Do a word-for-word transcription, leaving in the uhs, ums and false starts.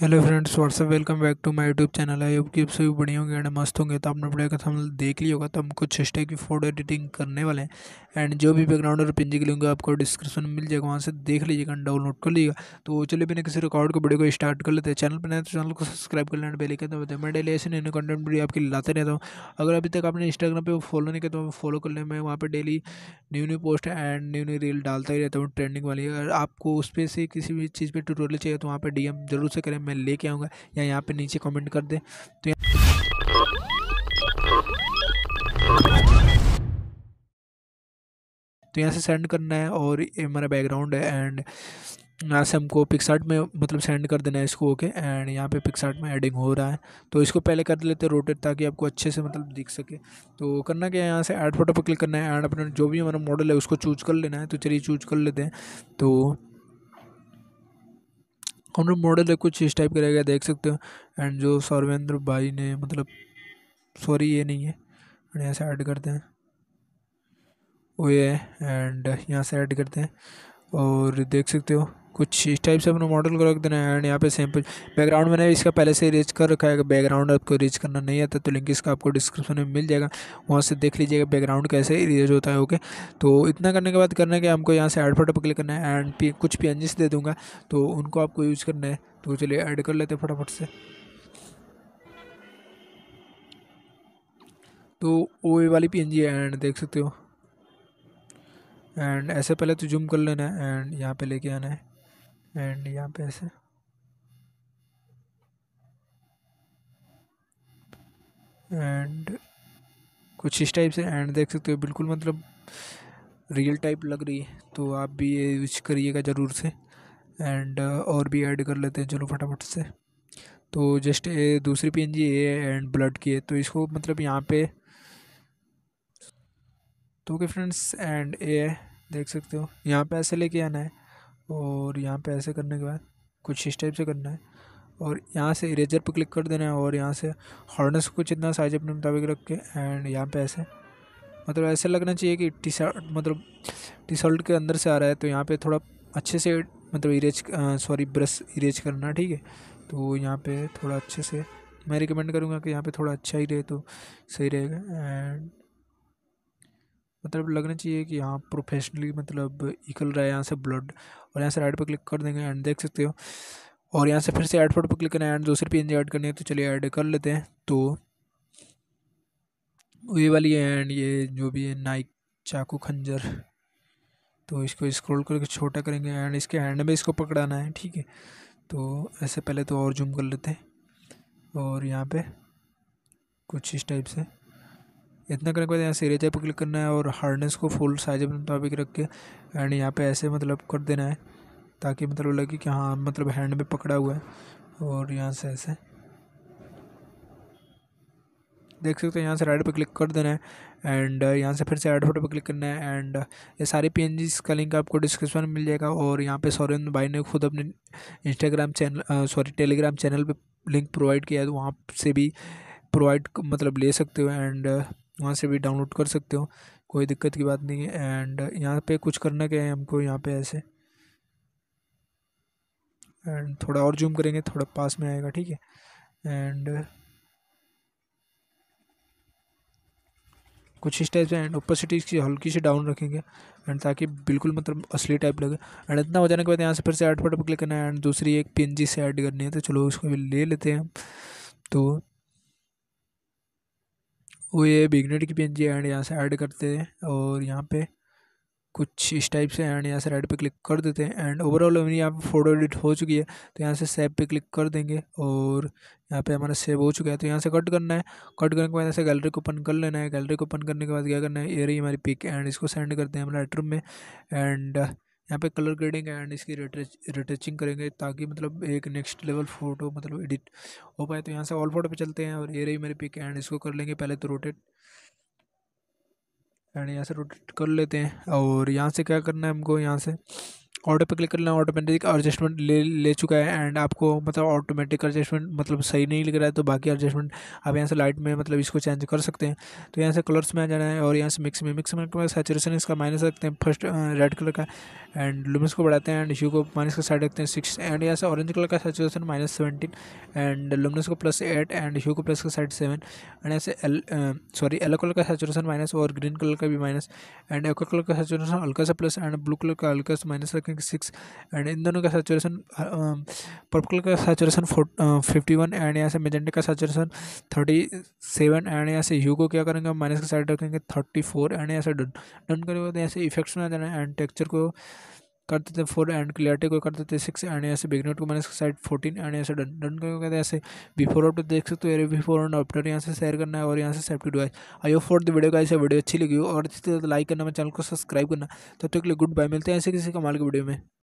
Hello friends what's up welcome back to my YouTube channel. I hope कि आप सभी बढ़िया होंगे एंड मस्त होंगे। तो आपने वीडियो का थंबनेल देख लिया होगा। तो हम कुछ इस टाइप की फोटो एडिटिंग करने वाले हैं एंड जो भी बैकग्राउंड और पिन के लिंक आपको डिस्क्रिप्शन में मिल जाएगा, वहाँ से देख लीजिएगा, डाउनलोड कर लीजिएगा। तो चलिए बिना किसी रिकॉर्ड को वीडियो को स्टार्ट कर लेते हैं। चैनल पर नए तो चैनल को सब्सक्राइब कर लेना, बेल आइकन दबा देना। मैं डेली ऐसे नए नए कंटेंट वीडियो आपके लाते रहता हूँ। अगर अभी तक आपने इंस्टाग्राम पर फॉलो नहीं किया तो फॉलो कर लें। मैं वहाँ पर daily new new post and new new reel डालता ही रहता हूँ ट्रेंडिंग वाली। अगर आपको उस पर से किसी भी चीज़ पर ट्यूटोरियल चाहिए तो वहाँ पर डी एम जरूर से करें, मैं लेके आऊँगा, या यहाँ पे नीचे कमेंट कर दे। तो तो यहाँ से सेंड करना है और ये हमारा बैकग्राउंड है एंड यहाँ से हमको पिक्सार्ट में मतलब सेंड कर देना है इसको। ओके एंड यहाँ पे पिक्सार्ट में एडिंग हो रहा है तो इसको पहले कर लेते हैं रोटेट, ताकि आपको अच्छे से मतलब दिख सके। तो करना क्या है, यहाँ से ऐड फोटो पर क्लिक करना है एंड अपना जो भी हमारा मॉडल है उसको चूज कर लेना है। तो चलिए चूज कर लेते हैं। तो हमने मॉडल है कुछ इस टाइप का रहेगा, देख सकते हो। एंड जो सार्वेंद्र भाई ने मतलब सॉरी ये नहीं है, एंड यहाँ से ऐड करते हैं वो ये एंड यहाँ से ऐड करते हैं और देख सकते हो कुछ इस टाइप से अपना मॉडल को रख देना है। एंड यहाँ पे सैम्पल बैकग्राउंड मैंने इसका पहले से रीच कर रखा है। अगर बैकग्राउंड आपको रीच करना नहीं आता तो लिंक इसका आपको डिस्क्रिप्शन में मिल जाएगा, वहाँ से देख लीजिएगा बैकग्राउंड कैसे रीच होता है। ओके तो इतना करने के बाद करना है कि हमको यहाँ से ऐड फोटो पर क्लिक करना है एंड पी कुछ पी एन जी दे दूँगा तो उनको आपको यूज़ करना है। तो चलिए ऐड कर लेते हैं फटाफट से। तो वो ये वाली पी एन जी है एंड देख सकते हो। एंड ऐसे पहले तो जूम कर लेना है एंड यहाँ पे लेके आना है एंड यहाँ पे ऐसे एंड कुछ इस टाइप से एंड देख सकते हो बिल्कुल मतलब रियल टाइप लग रही है। तो आप भी ये यूज करिएगा ज़रूर से। एंड और भी ऐड कर लेते हैं चलो फटाफट से। तो जस्ट ये दूसरी पीएनजी है एंड ब्लड की है तो इसको मतलब यहाँ पे। तो ओके फ्रेंड्स एंड ये देख सकते हो यहाँ पे ऐसे लेके आना है और यहाँ पे ऐसे करने के बाद कुछ इस टाइप से करना है और यहाँ से इरेजर पे क्लिक कर देना है और यहाँ से हार्डनेस कुछ इतना साइज अपने मुताबिक रख के एंड यहाँ पे ऐसे मतलब ऐसे लगना चाहिए कि टी शर्ट मतलब टी शर्ट के अंदर से आ रहा है। तो यहाँ पे थोड़ा अच्छे से मतलब इरेज सॉरी ब्रश इरेज करना, ठीक है। तो यहाँ पर थोड़ा अच्छे से मैं रिकमेंड करूँगा कि यहाँ पर थोड़ा अच्छा ही रहे तो सही रहेगा एंड मतलब लगना चाहिए कि यहाँ प्रोफेशनली मतलब निकल रहा है यहाँ से ब्लड। और यहाँ से राइट पर क्लिक कर देंगे एंड देख सकते हो और यहाँ से फिर से ऐड फोटो पर क्लिक करना है एंड दूसरी पीएनजी ऐड करनी है। तो चलिए ऐड कर लेते हैं। तो ये वाली है एंड ये जो भी है नाइक चाकू खंजर। तो इसको स्क्रॉल करके छोटा करेंगे एंड इसके हैंड में इसको पकड़ाना है, ठीक है। तो ऐसे पहले तो और जूम कर लेते हैं और यहाँ पर कुछ इस टाइप से इतना करने के बाद यहाँ से इरेजर पर क्लिक करना है और हार्डनेस को फुल साइज अपने मुताबिक रख के एंड यहाँ पे ऐसे मतलब कर देना है ताकि मतलब लगे कि हाँ मतलब हैंड में पकड़ा हुआ है। और यहाँ से ऐसे देख सकते हो यहाँ से राइट पे क्लिक कर देना है एंड यहाँ से फिर से ऐड फोटो पे क्लिक करना है एंड ये सारे पीएनजीस का लिंक आपको डिस्क्रिप्शन में मिल जाएगा। और यहाँ पे सार्वेंद्र भाई ने खुद अपने Instagram channel sorry Telegram channel पर लिंक प्रोवाइड किया है, तो वहाँ से भी प्रोवाइड मतलब ले सकते हो एंड वहाँ से भी डाउनलोड कर सकते हो, कोई दिक्कत की बात नहीं है। एंड यहाँ पे कुछ करना क्या है हमको यहाँ पे ऐसे एंड थोड़ा और जूम करेंगे, थोड़ा पास में आएगा, ठीक है। एंड कुछ इस टाइप से एंड ओपेसिटी इसकी हल्की से डाउन रखेंगे एंड ताकि बिल्कुल मतलब असली टाइप लगे। एंड इतना हो जाने के बाद यहाँ से फिर से ऐड फोटो पर क्लिक करना है एंड दूसरी एक पीएनजी से ऐड करनी है। तो चलो उसको भी ले लेते हैं हम। तो वो ये बिगनर की पीएनजी एंड यहाँ से ऐड करते हैं और यहाँ पे कुछ इस टाइप से एंड यहाँ से राइट पे क्लिक कर देते हैं एंड ओवरऑल हमारी यहाँ पे फोटो एडिट हो चुकी है। तो यहाँ से सेव पे क्लिक कर देंगे और यहाँ पे हमारा सेव हो चुका है। तो यहाँ से कट करना है, कट करने के बाद ऐसे गैलरी को ओपन कर लेना है। गैलरी को ओपन करने के बाद क्या करना है, ये रही हमारी पिक एंड इसको सेंड करते हैं हम लाइटरूम में एंड यहाँ पे कलर ग्रेडिंग एंड इसकी रिटचिंग करेंगे ताकि मतलब एक नेक्स्ट लेवल फ़ोटो मतलब एडिट हो पाए। तो यहाँ से ऑल फोटो पे चलते हैं और ये रही मेरी पिक एंड इसको कर लेंगे पहले तो रोटेट एंड यहाँ से रोटेट कर लेते हैं। और यहाँ से क्या करना है हमको, यहाँ से ऑटो पे क्लिक कर लेना, ऑटोमेटिक एडजस्टमेंट ले ले चुका है एंड आपको मतलब ऑटोमेटिक एडजस्टमेंट मतलब सही नहीं लग रहा है तो बाकी एडजस्टमेंट आप यहाँ से लाइट में मतलब इसको चेंज कर सकते हैं। तो यहाँ से कलर्स में आ जाना है और यहाँ से मिक्स में मिक्स में सैचुरेशन इसका माइनस रखते हैं फर्स्ट रेड कलर का एंड लुमिनस को बढ़ाते हैं एंड ह्यू को माइनस का साइड रखते हैं सिक्स एंड यहाँ से ऑरेंज कलर का saturation minus seventeen and luminous को प्लस एट एंड ह्यू को प्लस का साइड सेवन एंड ऐसे सॉरी येलो कलर का सैचुरेशन माइनस और ग्रीन कलर का भी माइनस एंड एक्वा कलर का सैचुरेशन हल्का सा प्लस एंड ब्लू कलर का हल्का सा माइनस रखेंगे सिक्स एंड इन दोनों का सैचुरेशन पर्पल कलर का सैचुरेशन फिफ्टी वन एंड यहाँ से मैजेंटा का सैचुरेशन थर्टी सेवन एंड यहाँ से ह्यू को क्या करेंगे हम माइनस का साइड रखेंगे थर्टी फोर एंड यहाँ से डन डन करेंगे। तो यहाँ से इफेक्ट्स में आ जाना है एंड टेक्चर को कर देते हैं फोर एंड क्लियरिटी को कर देते हैं सिक्स एंड यहाँ से बैकग्राउंड को माइनस साइड फोर्टीन एंड यहाँ से डन डन करके ऐसे बिफोर आफ्टर देख सकते हो। बिफोर एंड आफ्टर यहाँ से शेयर करना है और यहाँ से save to device. I hope for the video guys, video अच्छी लगी हो और अच्छी तरह लाइक करना, मेरे चैनल को सब्सक्राइब करना। तब तक के लिए गुड बाय, मिलते हैं ऐसे किसी कमाल के वीडियो में।